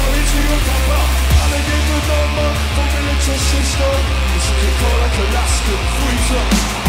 Alligator dogma, formula to system. This is a call like Alaskan freezer.